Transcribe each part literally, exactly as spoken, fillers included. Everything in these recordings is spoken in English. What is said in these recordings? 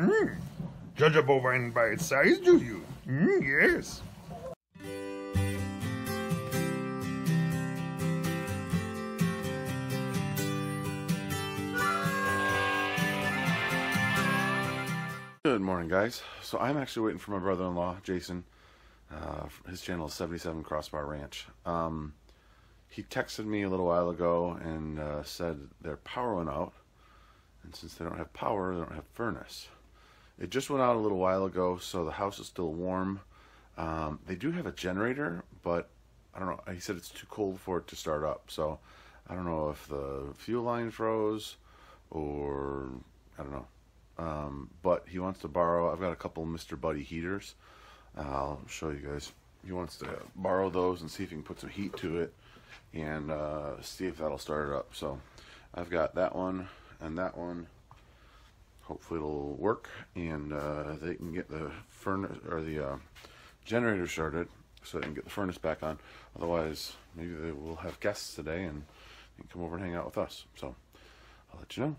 Mm. Judge a bovine by its size, do you? Mm, yes. Good morning, guys. So I'm actually waiting for my brother-in-law, Jason. Uh, his channel is seventy-seven Crossbar Ranch. Um, he texted me a little while ago and uh, said their power went out. And since they don't have power, they don't have furnace. It just went out a little while ago, so the house is still warm. Um, they do have a generator, but I don't know. He said it's too cold for it to start up. So I don't know if the fuel line froze or I don't know. Um, but he wants to borrow. I've got a couple Mister Buddy heaters. Uh, I'll show you guys. He wants to borrow those and see if he can put some heat to it and uh, see if that'll start it up. So I've got that one. And that one, hopefully it'll work, and uh, they can get the furnace or the uh, generator started, so they can get the furnace back on. Otherwise, maybe they will have guests today and, and come over and hang out with us. So I'll let you know.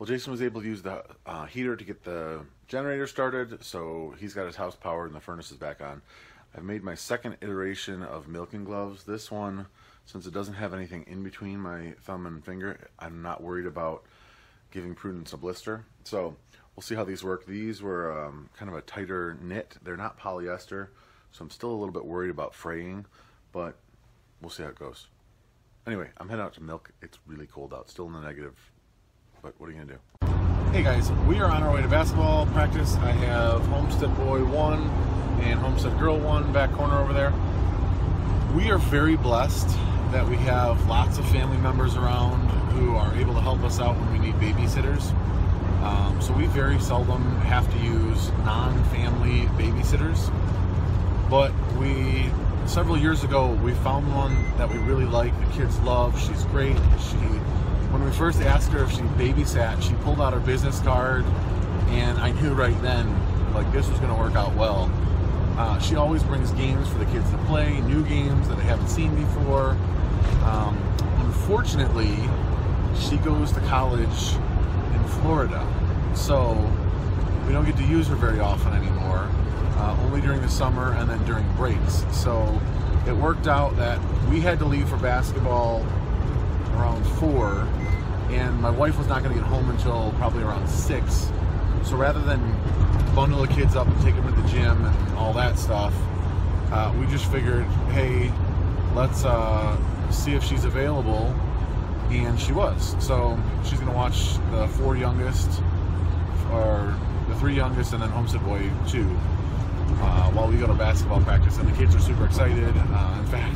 Well, Jason was able to use the uh, heater to get the generator started, so he's got his house powered and the furnace is back on. I've made my second iteration of milking gloves. This one, since it doesn't have anything in between my thumb and finger, I'm not worried about giving Prudence a blister. So we'll see how these work. These were um, kind of a tighter knit. They're not polyester, so I'm still a little bit worried about fraying, but we'll see how it goes. Anyway, I'm heading out to milk. It's really cold out, still in the negative, but what are you gonna do? Hey guys, we are on our way to basketball practice. I have Homestead Boy one and Homestead Girl one back corner over there. We are very blessed that we have lots of family members around who are able to help us out when we need babysitters. Um, so we very seldom have to use non-family babysitters. But we, several years ago, we found one that we really like. The kids love, she's great. She, when we first asked her if she babysat, she pulled out her business card, and I knew right then, like, this was gonna work out well. Uh, she always brings games for the kids to play, new games that they haven't seen before. Um, unfortunately, she goes to college in Florida, so we don't get to use her very often anymore, uh, only during the summer and then during breaks. So it worked out that we had to leave for basketball around four, and my wife was not going to get home until probably around six. So rather than bundle the kids up and take them to the gym and all that stuff, uh, we just figured, hey, let's uh, see if she's available. And she was. So she's gonna watch the four youngest, or the three youngest, and then Homestead Boy two, uh, while we go to basketball practice. And the kids are super excited. Uh, in fact,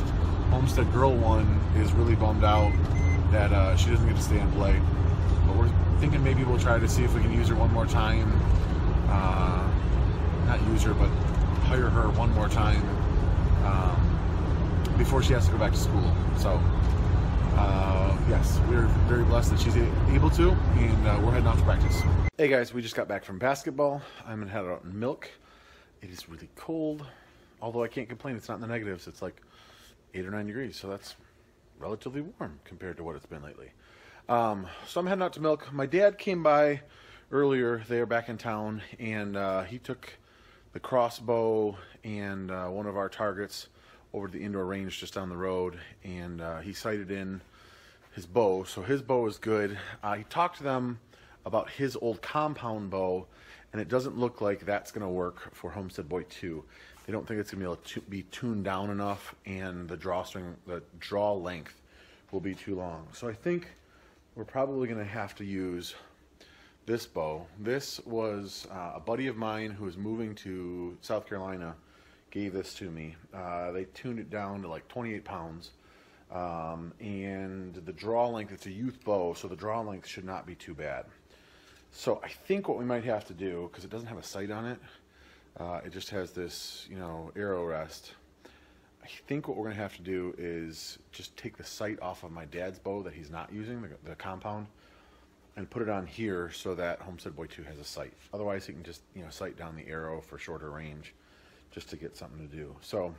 Homestead Girl one is really bummed out that uh, she doesn't get to stay and play. But we're thinking maybe we'll try to see if we can use her one more time. Uh, not use her, but hire her one more time um, before she has to go back to school. So. Uh, yes, we're very blessed that she's able to, and uh, we're heading off to practice. Hey guys, we just got back from basketball. I'm gonna head out and milk. It is really cold, although I can't complain. It's not in the negatives. It's like eight or nine degrees, so that's relatively warm compared to what it's been lately. Um, so I'm heading out to milk. My dad came by earlier. They are back in town, and uh, he took the crossbow and uh, one of our targets over to the indoor range just down the road, and uh, he sighted in his bow, so his bow is good. I talked to them about his old compound bow, and it doesn't look like that's gonna work for Homestead Boy two. They don't think it's gonna be able to be tuned down enough, and the drawstring, the draw length will be too long. So I think we're probably gonna have to use this bow. This was uh, a buddy of mine who was moving to South Carolina gave this to me. Uh, they tuned it down to like twenty-eight pounds, um, and the draw length, it's a youth bow, so the draw length should not be too bad. So I think what we might have to do, because it doesn't have a sight on it, uh, it just has this, you know, arrow rest. I think what we're gonna have to do is just take the sight off of my dad's bow that he's not using, the, the compound, and put it on here so that Homestead Boy two has a sight. Otherwise, he can just, you know, sight down the arrow for shorter range, just to get something to do. So,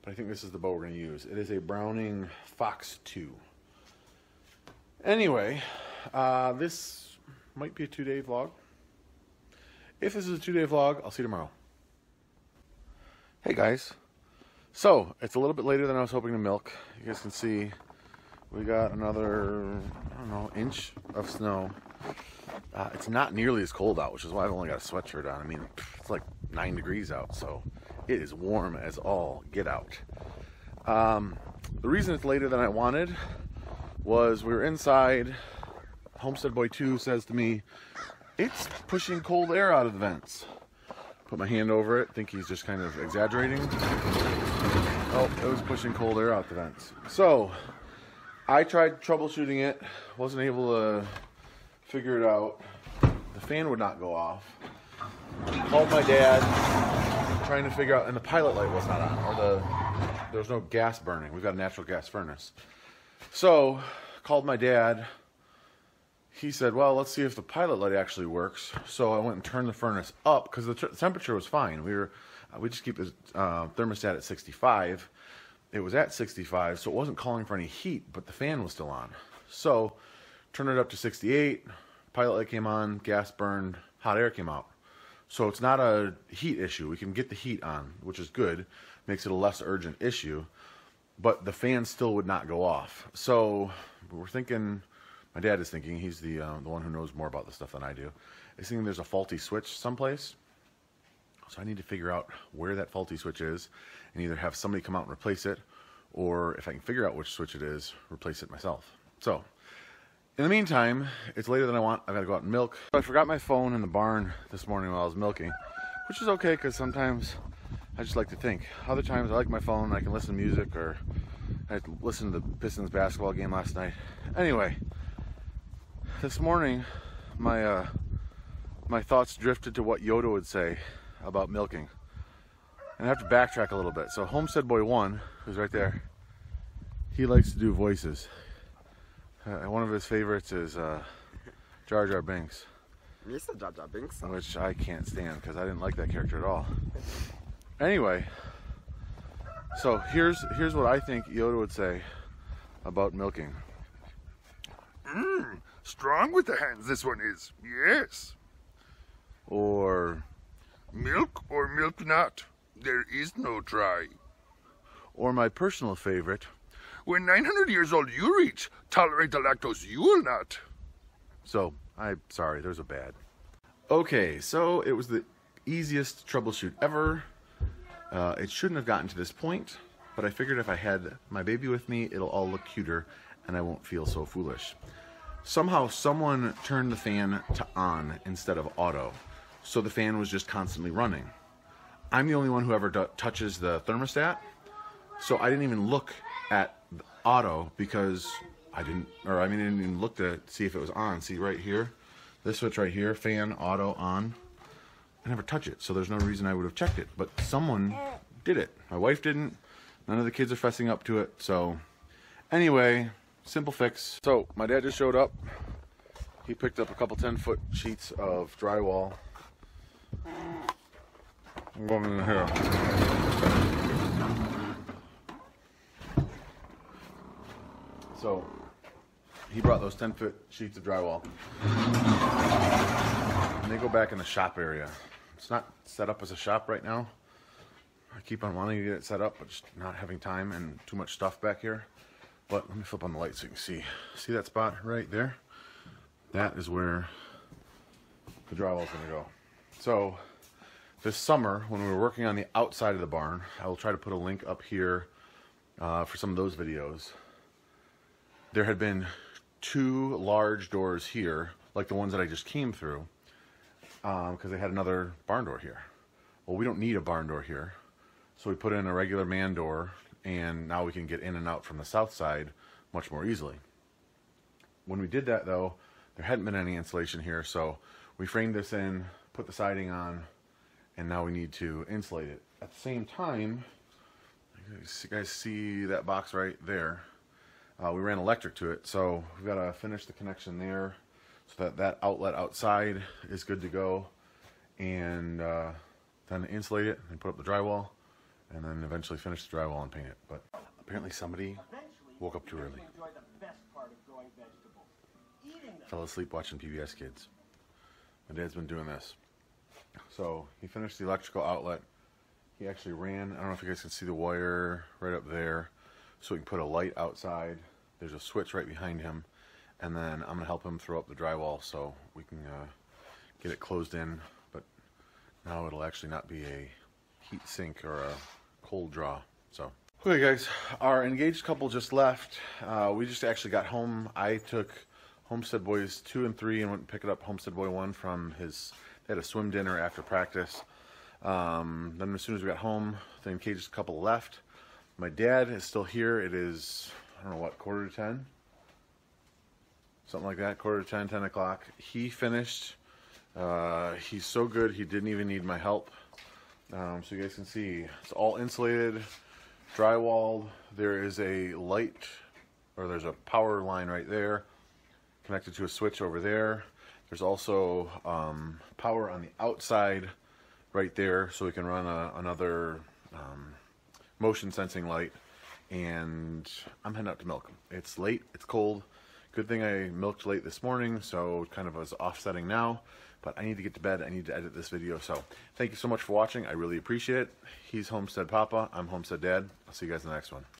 but I think this is the bow we're gonna use. It is a Browning Fox two. Anyway, uh, this might be a two day vlog. If this is a two-day vlog, I'll see you tomorrow. Hey guys. So, it's a little bit later than I was hoping to milk. You guys can see we got another, I don't know, inch of snow. Uh, it's not nearly as cold out, which is why I've only got a sweatshirt on. I mean, it's like nine degrees out, so it is warm as all get out. Um, the reason it's later than I wanted was we were inside. Homestead Boy two says to me, it's pushing cold air out of the vents. Put my hand over it, think he's just kind of exaggerating. Oh, it was pushing cold air out the vents. So, I tried troubleshooting it, wasn't able to figure it out. The fan would not go off. Called my dad, trying to figure out, and the pilot light was not on, or the, there was no gas burning. We've got a natural gas furnace. So, called my dad. He said, well, let's see if the pilot light actually works. So I went and turned the furnace up because the temperature was fine. We were, we just keep the uh, thermostat at sixty-five. It was at sixty-five, so it wasn't calling for any heat, but the fan was still on. So turned it up to sixty-eight, pilot light came on, gas burned, hot air came out. So it's not a heat issue. We can get the heat on, which is good. Makes it a less urgent issue, but the fan still would not go off. So we're thinking, my dad is thinking, he's the uh, the one who knows more about this stuff than I do. He's thinking there's a faulty switch someplace. So I need to figure out where that faulty switch is and either have somebody come out and replace it, or if I can figure out which switch it is, replace it myself. So in the meantime, it's later than I want. I've got to go out and milk. I forgot my phone in the barn this morning while I was milking, which is okay because sometimes I just like to think. Other times I like my phone and I can listen to music, or I listened to the Pistons basketball game last night. Anyway. This morning, my uh, my thoughts drifted to what Yoda would say about milking. And I have to backtrack a little bit. So Homestead Boy one, who's right there, he likes to do voices. Uh, one of his favorites is uh, Jar Jar Binks. Mister Jar Jar Binks. Which I can't stand because I didn't like that character at all. Anyway, so here's, here's what I think Yoda would say about milking. Mmm. Strong with the hands, this one is. Yes. Or milk or milk not. There is no try. Or my personal favorite. When nine hundred years old you reach, tolerate the lactose you will not. So, I'm sorry, there's a bad. Okay, so it was the easiest troubleshoot ever. Uh, it shouldn't have gotten to this point, but I figured if I had my baby with me, it'll all look cuter and I won't feel so foolish. Somehow someone turned the fan to on instead of auto, so the fan was just constantly running. I'm the only one who ever touches the thermostat, so I didn't even look at the auto because I didn't, or I mean I didn't even look to see if it was on. See right here, this switch right here, fan, auto, on. I never touch it, so there's no reason I would have checked it, but someone did it. My wife didn't, none of the kids are fessing up to it, so anyway. Simple fix. So my dad just showed up. He picked up a couple ten foot sheets of drywall. I'm going in here. So he brought those ten foot sheets of drywall. And they go back in the shop area. It's not set up as a shop right now. I keep on wanting to get it set up, but just not having time and too much stuff back here. But let me flip on the light so you can see. See that spot right there? That is where the drywall is going to go. So this summer, when we were working on the outside of the barn, I will try to put a link up here uh, for some of those videos. There had been two large doors here, like the ones that I just came through, because um, they had another barn door here. Well, we don't need a barn door here, so we put in a regular man door. And now we can get in and out from the south side much more easily. When we did that though, there hadn't been any insulation here, so we framed this in, put the siding on, and now we need to insulate it. At the same time, you guys see that box right there? Uh, we ran electric to it, so we've got to finish the connection there so that that outlet outside is good to go, and uh, then insulate it and put up the drywall. And then eventually finish the drywall and paint it. But apparently somebody woke up too early. Fell asleep watching P B S Kids. My dad's been doing this. So he finished the electrical outlet. He actually ran, I don't know if you guys can see the wire right up there, so we can put a light outside. There's a switch right behind him, and then I'm going to help him throw up the drywall so we can uh, get it closed in, but now it'll actually not be a heat sink or a cold draw. So, okay guys, our engaged couple just left. Uh, we just actually got home. I took Homestead Boys two and three and went and picked up Homestead Boy one from his, they had a swim dinner after practice. Um, then as soon as we got home, the engaged couple left. My dad is still here. It is, I don't know what, quarter to ten? Something like that, quarter to ten, ten o'clock. He finished. Uh, he's so good, he didn't even need my help. Um, so you guys can see, it's all insulated, drywalled. There is a light, or there's a power line right there, connected to a switch over there. There's also um, power on the outside right there, so we can run a, another um, motion sensing light. And I'm heading out to milk. It's late, it's cold. Good thing I milked late this morning, so kind of was offsetting now, but I need to get to bed. I need to edit this video, so thank you so much for watching. I really appreciate it. He's Homestead Papa, I'm Homestead Dad. I'll see you guys in the next one.